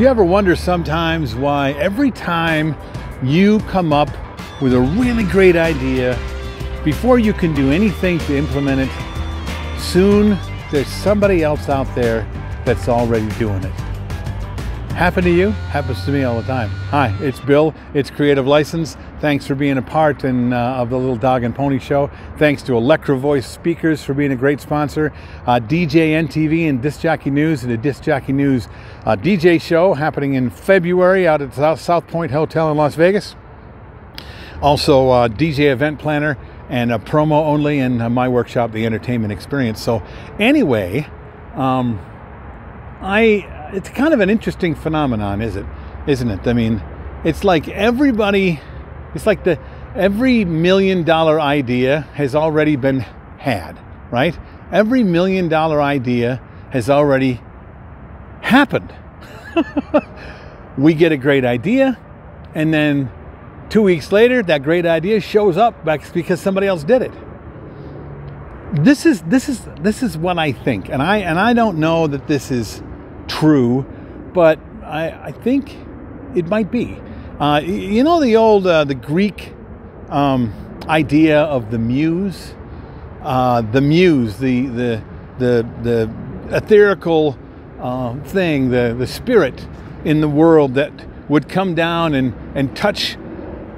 Do you ever wonder sometimes why every time you come up with a really great idea, before you can do anything to implement it, soon there's somebody else out there that's already doing it? Happen to you? Happens to me all the time. Hi, it's Bill. It's Creative License. Thanks for being a part of the Little Dog and Pony Show. Thanks to Electro Voice Speakers for being a great sponsor. DJ NTV and Disc Jockey News and the Disc Jockey News DJ show happening in February out at the South Point Hotel in Las Vegas. Also, DJ Event Planner and a promo only in my workshop, The Entertainment Experience. So anyway, it's kind of an interesting phenomenon, isn't it? I mean, it's like every $1 million idea has already been had, right? Every $1 million idea has already happened. We get a great idea, and then 2 weeks later, that great idea shows up because somebody else did it. This is what I think, and I don't know that this is true, but I think it might be. You know, the old the Greek idea of the muse, the etherical thing, the spirit in the world that would come down and touch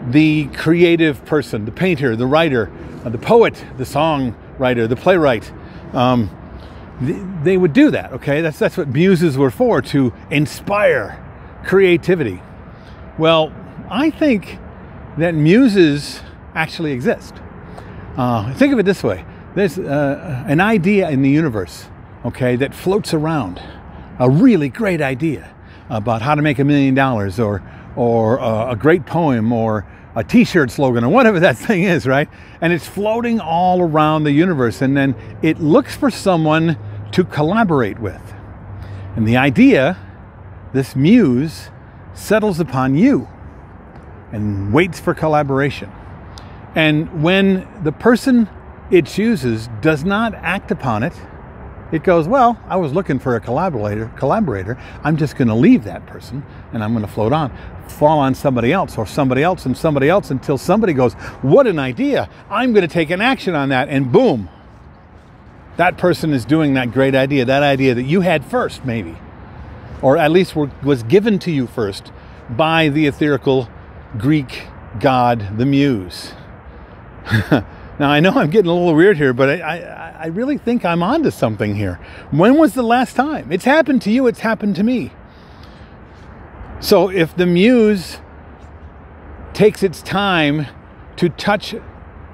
the creative person, the painter, the writer, the poet, the songwriter, the playwright. They would do that, okay? That's what muses were for, to inspire creativity. Well, I think that muses actually exist. Think of it this way. There's an idea in the universe, okay, that floats around. A really great idea about how to make $1 million, or a great poem, or a t-shirt slogan, or whatever that thing is, right? And it's floating all around the universe, and then it looks for someone to collaborate with. And the idea, this muse, settles upon you and waits for collaboration. And when the person it chooses does not act upon it, it goes, well, I was looking for a collaborator. I'm just going to leave that person, and I'm going to float on, fall on somebody else, or somebody else, and somebody else, until somebody goes, what an idea. I'm going to take an action on that, and boom. That person is doing that great idea, that idea that you had first, maybe, or at least was given to you first by the etherical Greek god, the muse. Now, I know I'm getting a little weird here, but I really think I'm onto something here. When was the last time? It's happened to you. It's happened to me. So if the muse takes its time to touch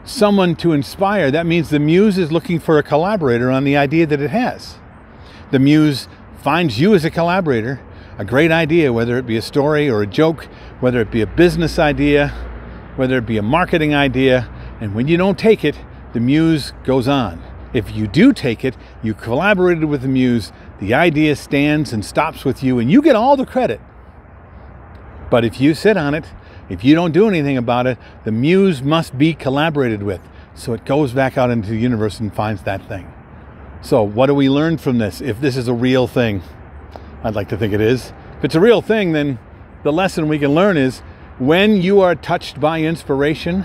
someone to inspire, that means the muse is looking for a collaborator on the idea that it has. The muse finds you as a collaborator, a great idea, whether it be a story or a joke, whether it be a business idea, whether it be a marketing idea. And when you don't take it, the muse goes on. If you do take it, you collaborated with the muse, the idea stands and stops with you, and you get all the credit. But if you sit on it, if you don't do anything about it, the muse must be collaborated with. So it goes back out into the universe and finds that thing. So what do we learn from this? If this is a real thing, I'd like to think it is. If it's a real thing, then the lesson we can learn is, when you are touched by inspiration,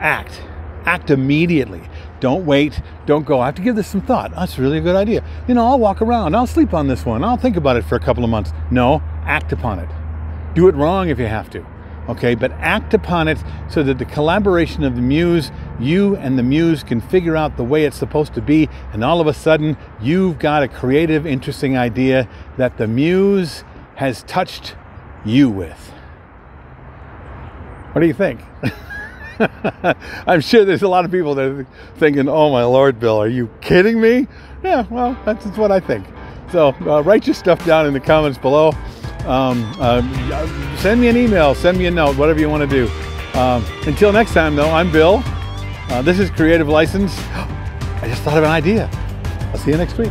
act immediately. Don't wait. Don't go, I have to give this some thought. That's really a good idea. You know, I'll walk around. I'll sleep on this one. I'll think about it for a couple of months. No, act upon it. Do it wrong if you have to. Okay, but act upon it so that the collaboration of the muse, you and the muse, can figure out the way it's supposed to be. And all of a sudden, you've got a creative, interesting idea that the muse has touched you with. What do you think? I'm sure there's a lot of people that are thinking, oh my Lord, Bill, are you kidding me? Yeah, well, that's what I think. So write your stuff down in the comments below. Send me an email, send me a note, whatever you want to do. Until next time, though, I'm Bill. This is Creative License. I just thought of an idea. I'll see you next week.